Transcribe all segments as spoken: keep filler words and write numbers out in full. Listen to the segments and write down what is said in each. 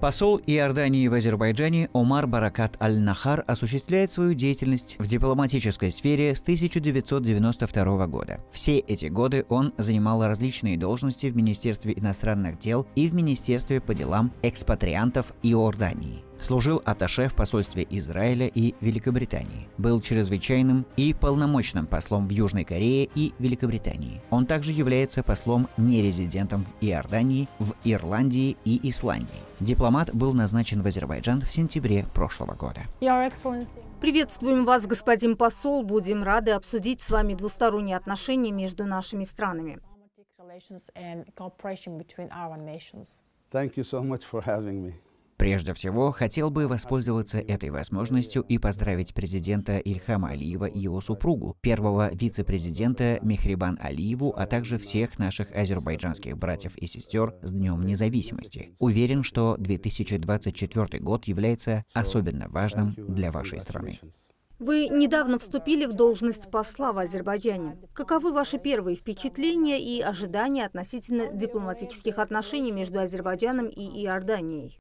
Посол Иордании в Азербайджане Омар Баракат Аль-Нахар осуществляет свою деятельность в дипломатической сфере с тысяча девятьсот девяносто второго года. Все эти годы он занимал различные должности в Министерстве иностранных дел и в Министерстве по делам экспатриантов Иордании. Служил атташе в посольстве Израиля и Великобритании. Был чрезвычайным и полномочным послом в Южной Корее и Великобритании. Он также является послом-нерезидентом в Иордании, в Ирландии и Исландии. Дипломат был назначен в Азербайджан в сентябре прошлого года. Приветствуем вас, господин посол. Будем рады обсудить с вами двусторонние отношения между нашими странами. Thank you so much for having me. Прежде всего, хотел бы воспользоваться этой возможностью и поздравить президента Ильхама Алиева и его супругу, первого вице-президента Мехрибан Алиеву, а также всех наших азербайджанских братьев и сестер с Днем Независимости. Уверен, что две тысячи двадцать четвёртый год является особенно важным для вашей страны. Вы недавно вступили в должность посла в Азербайджане. Каковы ваши первые впечатления и ожидания относительно дипломатических отношений между Азербайджаном и Иорданией?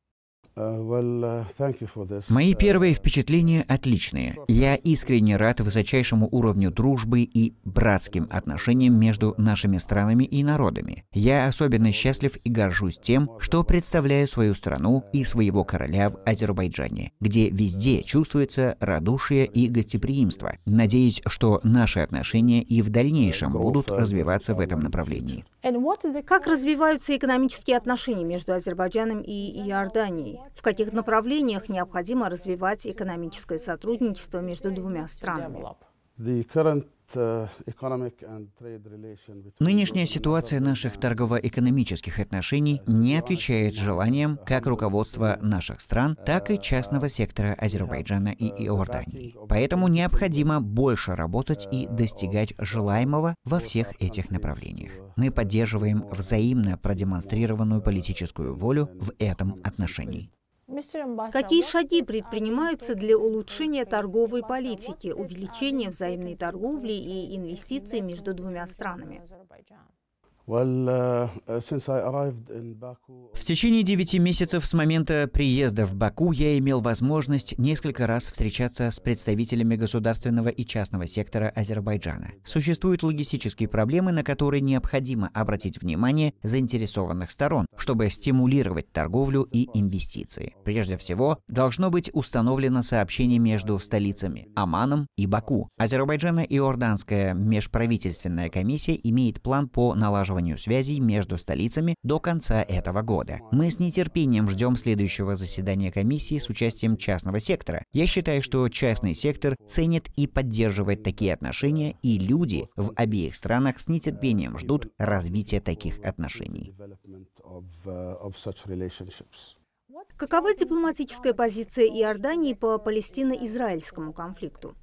Мои первые впечатления отличные. Я искренне рад высочайшему уровню дружбы и братским отношениям между нашими странами и народами. Я особенно счастлив и горжусь тем, что представляю свою страну и своего короля в Азербайджане, где везде чувствуется радушие и гостеприимство. Надеюсь, что наши отношения и в дальнейшем будут развиваться в этом направлении. Как развиваются экономические отношения между Азербайджаном и Иорданией? В каких направлениях необходимо развивать экономическое сотрудничество между двумя странами? Нынешняя ситуация наших торгово-экономических отношений не отвечает желаниям как руководства наших стран, так и частного сектора Азербайджана и Иордании. Поэтому необходимо больше работать и достигать желаемого во всех этих направлениях. Мы поддерживаем взаимно продемонстрированную политическую волю в этом отношении. Какие шаги предпринимаются для улучшения торговой политики, увеличения взаимной торговли и инвестиций между двумя странами? В течение девяти месяцев с момента приезда в Баку я имел возможность несколько раз встречаться с представителями государственного и частного сектора Азербайджана. Существуют логистические проблемы, на которые необходимо обратить внимание заинтересованных сторон, чтобы стимулировать торговлю и инвестиции. Прежде всего, должно быть установлено сообщение между столицами Аманом и Баку. Азербайджано-Иорданская межправительственная комиссия имеет план по налаживанию связей между столицами до конца этого года. Мы с нетерпением ждем следующего заседания комиссии с участием частного сектора. Я считаю, что частный сектор ценит и поддерживает такие отношения, и люди в обеих странах с нетерпением ждут развития таких отношений. Какова дипломатическая позиция Иордании по палестино-израильскому конфликту?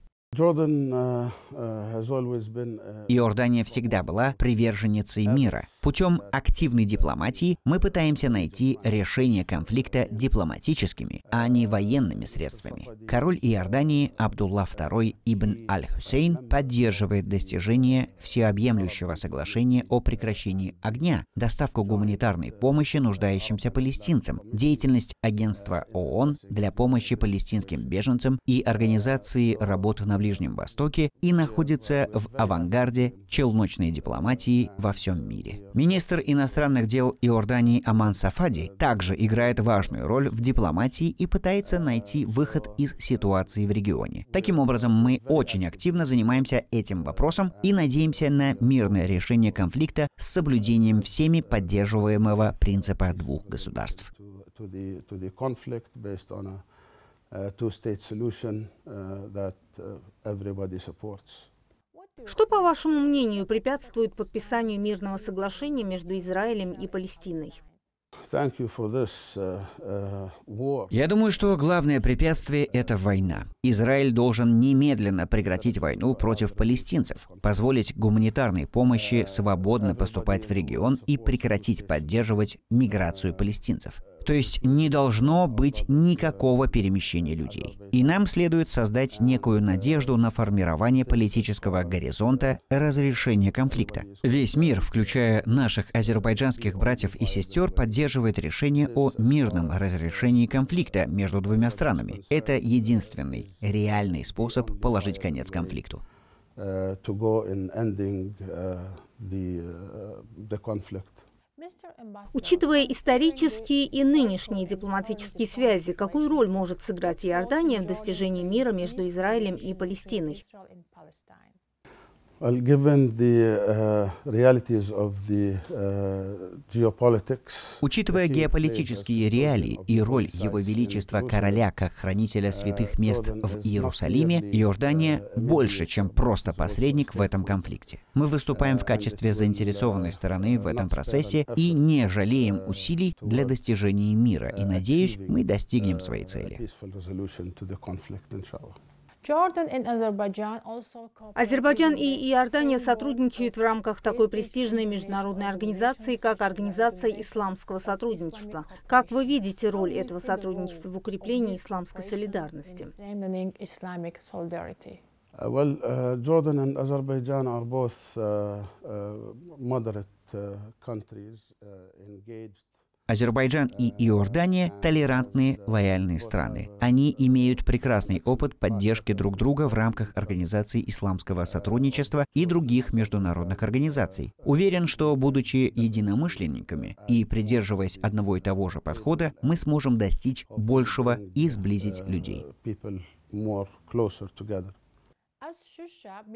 Иордания всегда была приверженницей мира. Путем активной дипломатии мы пытаемся найти решение конфликта дипломатическими, а не военными средствами. Король Иордании Абдулла Второй ибн аль-Хусейн поддерживает достижение всеобъемлющего соглашения о прекращении огня, доставку гуманитарной помощи нуждающимся палестинцам, деятельность агентства ООН для помощи палестинским беженцам и организации работ на Ближнем Востоке и находится в авангарде челночной дипломатии во всем мире. Министр иностранных дел Иордании Аман Сафади также играет важную роль в дипломатии и пытается найти выход из ситуации в регионе. Таким образом, мы очень активно занимаемся этим вопросом и надеемся на мирное решение конфликта с соблюдением всеми поддерживаемого принципа двух государств. Что, по вашему мнению, препятствует подписанию мирного соглашения между Израилем и Палестиной? Я думаю, что главное препятствие – это война. Израиль должен немедленно прекратить войну против палестинцев, позволить гуманитарной помощи свободно поступать в регион и прекратить поддерживать миграцию палестинцев. То есть не должно быть никакого перемещения людей. И нам следует создать некую надежду на формирование политического горизонта разрешения конфликта. Весь мир, включая наших азербайджанских братьев и сестер, поддерживает решение о мирном разрешении конфликта между двумя странами. Это единственный реальный способ положить конец конфликту. Учитывая исторические и нынешние дипломатические связи, какую роль может сыграть Иордания в достижении мира между Израилем и Палестиной? Учитывая геополитические реалии и роль Его Величества Короля как хранителя святых мест в Иерусалиме, Иордания больше, чем просто посредник в этом конфликте. Мы выступаем в качестве заинтересованной стороны в этом процессе и не жалеем усилий для достижения мира. И, надеюсь, мы достигнем своей цели. Азербайджан и Иордания сотрудничают в рамках такой престижной международной организации, как Организация Исламского Сотрудничества. Как вы видите роль этого сотрудничества в укреплении исламской солидарности? Азербайджан и Иордания – толерантные, лояльные страны. Они имеют прекрасный опыт поддержки друг друга в рамках Организации Исламского Сотрудничества и других международных организаций. Уверен, что, будучи единомышленниками и придерживаясь одного и того же подхода, мы сможем достичь большего и сблизить людей.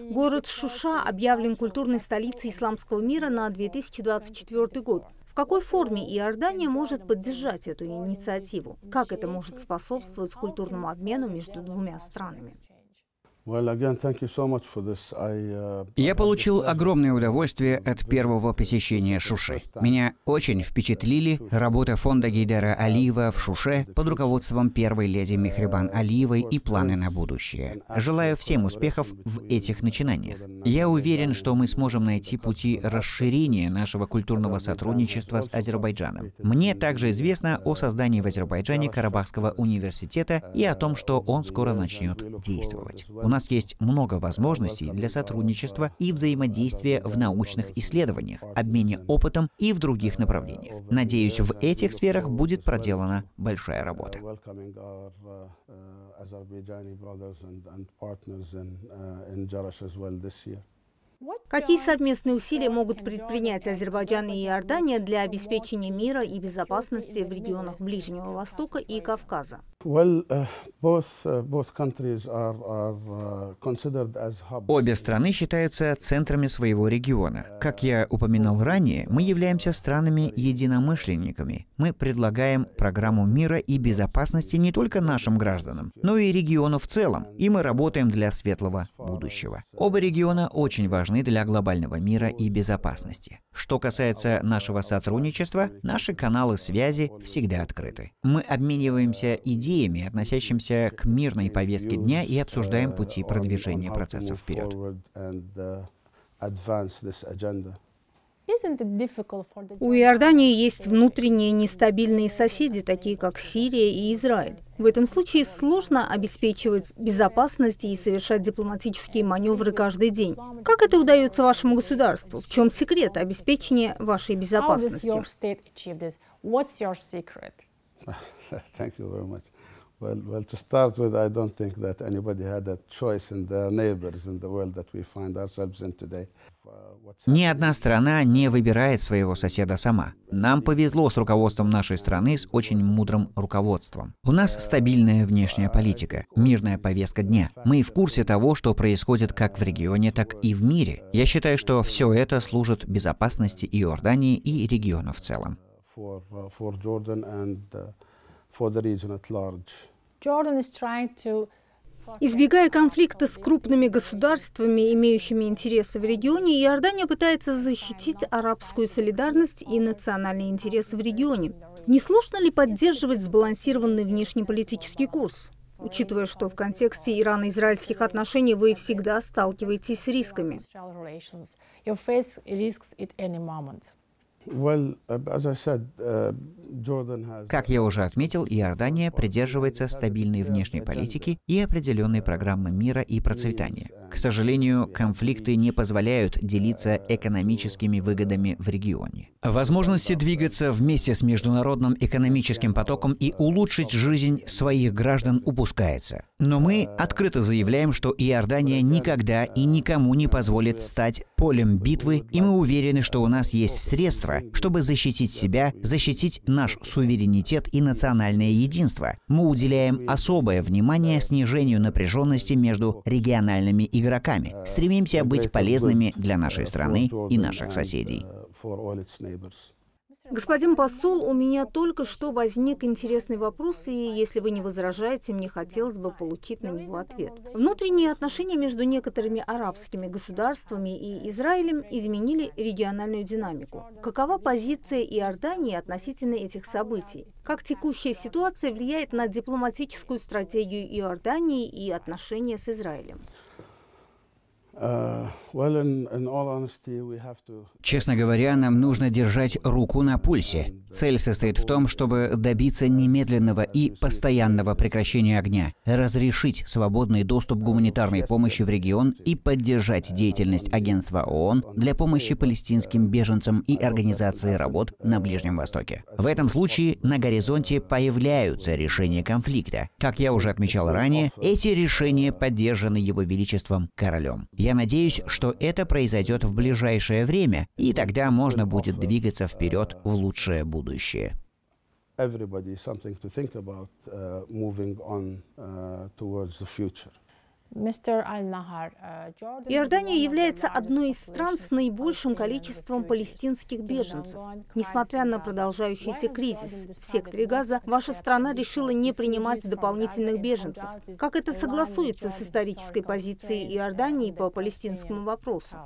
Город Шуша объявлен культурной столицей исламского мира на две тысячи двадцать четвёртый год. В какой форме Иордания может поддержать эту инициативу? Как это может способствовать культурному обмену между двумя странами? Я получил огромное удовольствие от первого посещения Шуши. Меня очень впечатлили работа фонда Гейдара Алиева в Шуше под руководством первой леди Мехрибан Алиевой и планы на будущее. Желаю всем успехов в этих начинаниях. Я уверен, что мы сможем найти пути расширения нашего культурного сотрудничества с Азербайджаном. Мне также известно о создании в Азербайджане Карабахского университета и о том, что он скоро начнет действовать. У нас есть много возможностей для сотрудничества и взаимодействия в научных исследованиях, обмене опытом и в других направлениях. Надеюсь, в этих сферах будет проделана большая работа. Какие совместные усилия могут предпринять Азербайджан и Иордания для обеспечения мира и безопасности в регионах Ближнего Востока и Кавказа? Обе страны считаются центрами своего региона. Как я упоминал ранее, мы являемся странами-единомышленниками. Мы предлагаем программу мира и безопасности не только нашим гражданам, но и региону в целом, и мы работаем для светлого будущего. Оба региона очень важны для глобального мира и безопасности. Что касается нашего сотрудничества, наши каналы связи всегда открыты. Мы обмениваемся идеями, идеями, относящимися к мирной повестке дня, и обсуждаем пути продвижения процесса вперед. У Иордании есть внутренние нестабильные соседи, такие как Сирия и Израиль. В этом случае сложно обеспечивать безопасность и совершать дипломатические маневры каждый день. Как это удается вашему государству? В чем секрет обеспечения вашей безопасности? Thank you very much. Well, well, to start with, I don't think that anybody had a choice in their neighbors in the world that we find ourselves in today. Ни одна страна не выбирает своего соседа сама. Нам повезло с руководством нашей страны, с очень мудрым руководством. У нас стабильная внешняя политика, мирная повестка дня. Мы в курсе того, что происходит как в регионе, так и в мире. Я считаю, что все это служит безопасности Иордании и региона в целом. For, uh, for Jordan and uh, for the region at large. Jordan is trying to... Избегая конфликта с крупными государствами, имеющими интересы в регионе, Иордания пытается защитить арабскую солидарность и национальные интересы в регионе. Не сложно ли поддерживать сбалансированный внешнеполитический курс, учитывая, что в контексте ирано-израильских отношений вы всегда сталкиваетесь с рисками? Как я уже отметил, Иордания придерживается стабильной внешней политики и определенной программы мира и процветания. К сожалению, конфликты не позволяют делиться экономическими выгодами в регионе. Возможности двигаться вместе с международным экономическим потоком и улучшить жизнь своих граждан упускается. Но мы открыто заявляем, что Иордания никогда и никому не позволит стать полем битвы, и мы уверены, что у нас есть средства, чтобы защитить себя, защитить наш суверенитет и национальное единство. Мы уделяем особое внимание снижению напряженности между региональными игроками. Стремимся быть полезными для нашей страны и наших соседей. Господин посол, у меня только что возник интересный вопрос, и если вы не возражаете, мне хотелось бы получить на него ответ. Внутренние отношения между некоторыми арабскими государствами и Израилем изменили региональную динамику. Какова позиция Иордании относительно этих событий? Как текущая ситуация влияет на дипломатическую стратегию Иордании и отношения с Израилем? Честно говоря, нам нужно держать руку на пульсе. Цель состоит в том, чтобы добиться немедленного и постоянного прекращения огня, разрешить свободный доступ гуманитарной помощи в регион и поддержать деятельность агентства ООН для помощи палестинским беженцам и организации работ на Ближнем Востоке. В этом случае на горизонте появляются решения конфликта. Как я уже отмечал ранее, эти решения поддержаны Его Величеством Королем. Я надеюсь, что это произойдет в ближайшее время, и тогда можно будет двигаться вперед в лучшее будущее. Иордания является одной из стран с наибольшим количеством палестинских беженцев. Несмотря на продолжающийся кризис в секторе Газа, ваша страна решила не принимать дополнительных беженцев. Как это согласуется с исторической позицией Иордании по палестинскому вопросу?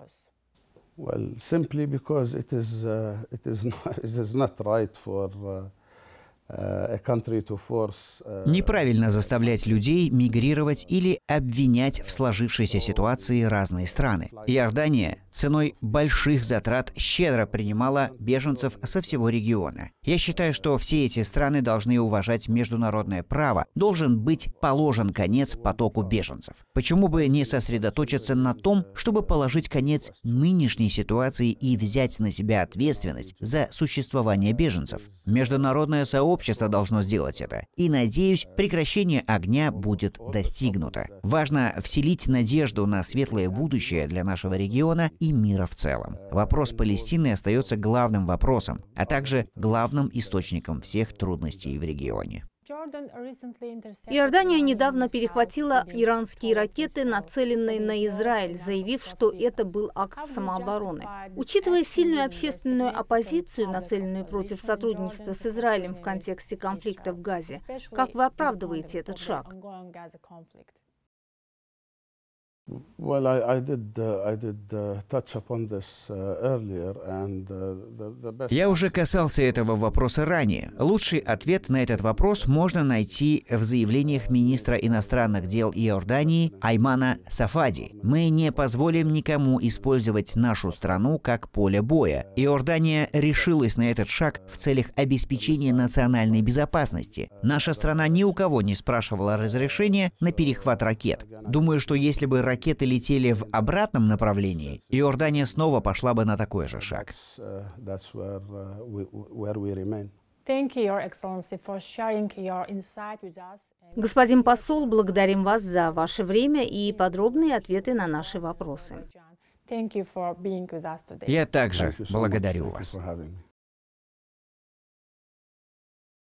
Неправильно заставлять людей мигрировать или обвинять в сложившейся ситуации разные страны. Иордания ценой больших затрат щедро принимала беженцев со всего региона. Я считаю, что все эти страны должны уважать международное право, должен быть положен конец потоку беженцев. Почему бы не сосредоточиться на том, чтобы положить конец нынешней ситуации и взять на себя ответственность за существование беженцев? Международное сообщество должно сделать это. И, надеюсь, прекращение огня будет достигнуто. Важно вселить надежду на светлое будущее для нашего региона и мира в целом. Вопрос Палестины остается главным вопросом, а также главным источником всех трудностей в регионе. Иордания недавно перехватила иранские ракеты, нацеленные на Израиль, заявив, что это был акт самообороны. Учитывая сильную общественную оппозицию, нацеленную против сотрудничества с Израилем в контексте конфликта в Газе, как вы оправдываете этот шаг? Я уже касался этого вопроса ранее. Лучший ответ на этот вопрос можно найти в заявлениях министра иностранных дел Иордании Аймана Сафади. Мы не позволим никому использовать нашу страну как поле боя. Иордания решилась на этот шаг в целях обеспечения национальной безопасности. Наша страна ни у кого не спрашивала разрешения на перехват ракет. Думаю, что если бы ракеты летели в обратном направлении, Иордания снова пошла бы на такой же шаг. Господин посол, благодарим вас за ваше время и подробные ответы на наши вопросы. Я также благодарю вас.